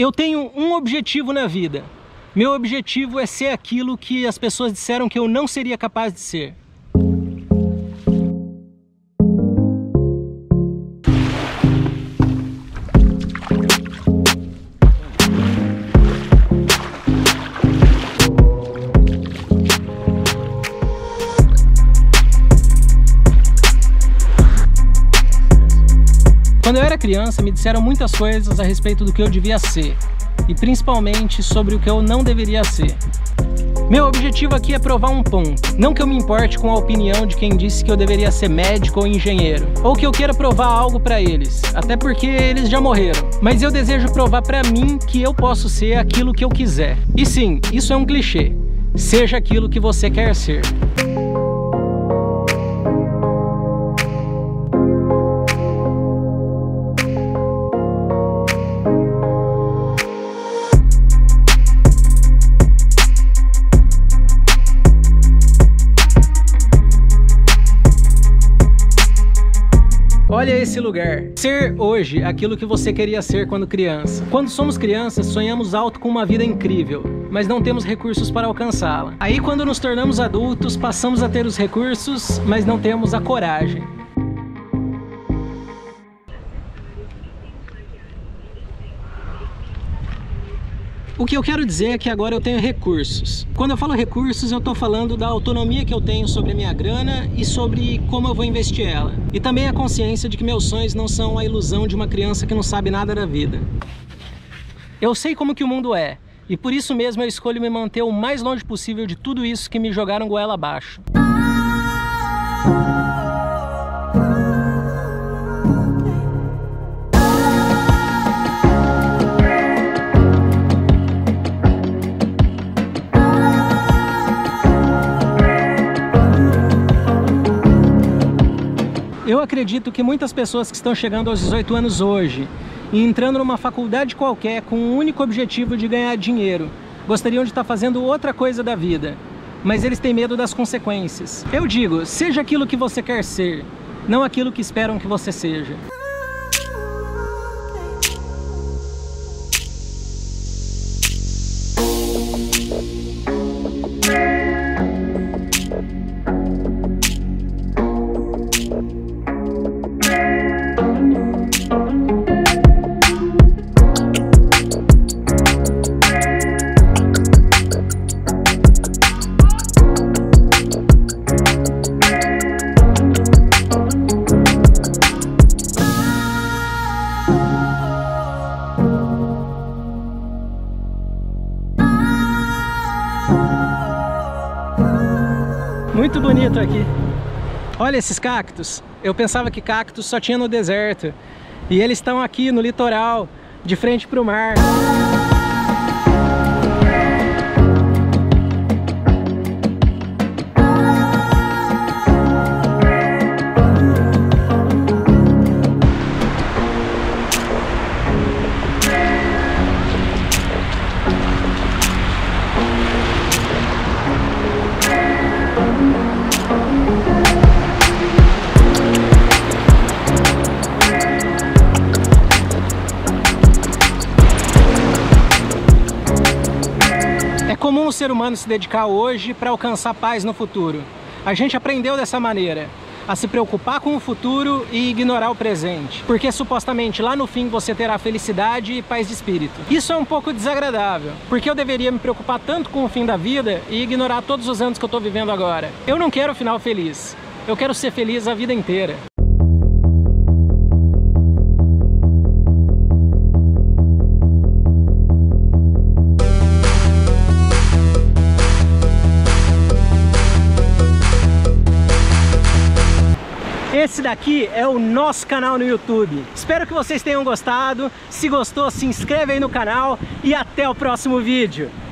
Eu tenho um objetivo na vida. Meu objetivo é ser aquilo que as pessoas disseram que eu não seria capaz de ser. Quando eu era criança, me disseram muitas coisas a respeito do que eu devia ser, e principalmente sobre o que eu não deveria ser. Meu objetivo aqui é provar um ponto, não que eu me importe com a opinião de quem disse que eu deveria ser médico ou engenheiro, ou que eu queira provar algo pra eles, até porque eles já morreram. Mas eu desejo provar pra mim que eu posso ser aquilo que eu quiser. E sim, isso é um clichê. Seja aquilo que você quer ser. Olha esse lugar. Ser hoje aquilo que você queria ser quando criança. Quando somos crianças, sonhamos alto com uma vida incrível, mas não temos recursos para alcançá-la. Aí, quando nos tornamos adultos, passamos a ter os recursos, mas não temos a coragem. O que eu quero dizer é que agora eu tenho recursos. Quando eu falo recursos, eu estou falando da autonomia que eu tenho sobre a minha grana e sobre como eu vou investir ela. E também a consciência de que meus sonhos não são a ilusão de uma criança que não sabe nada da vida. Eu sei como que o mundo é, e por isso mesmo eu escolho me manter o mais longe possível de tudo isso que me jogaram goela abaixo. Eu acredito que muitas pessoas que estão chegando aos 18 anos hoje e entrando numa faculdade qualquer com o único objetivo de ganhar dinheiro, gostariam de estar fazendo outra coisa da vida, mas eles têm medo das consequências. Eu digo, seja aquilo que você quer ser, não aquilo que esperam que você seja. Muito bonito aqui. Olha esses cactos. Eu pensava que cactos só tinha no deserto. E eles estão aqui no litoral, de frente para o mar. É comum o ser humano se dedicar hoje para alcançar paz no futuro. A gente aprendeu dessa maneira, a se preocupar com o futuro e ignorar o presente, porque supostamente lá no fim você terá felicidade e paz de espírito. Isso é um pouco desagradável, porque eu deveria me preocupar tanto com o fim da vida e ignorar todos os anos que eu estou vivendo agora. Eu não quero o final feliz, eu quero ser feliz a vida inteira. Esse daqui é o nosso canal no YouTube. Espero que vocês tenham gostado. Se gostou, se inscreve aí no canal e até o próximo vídeo.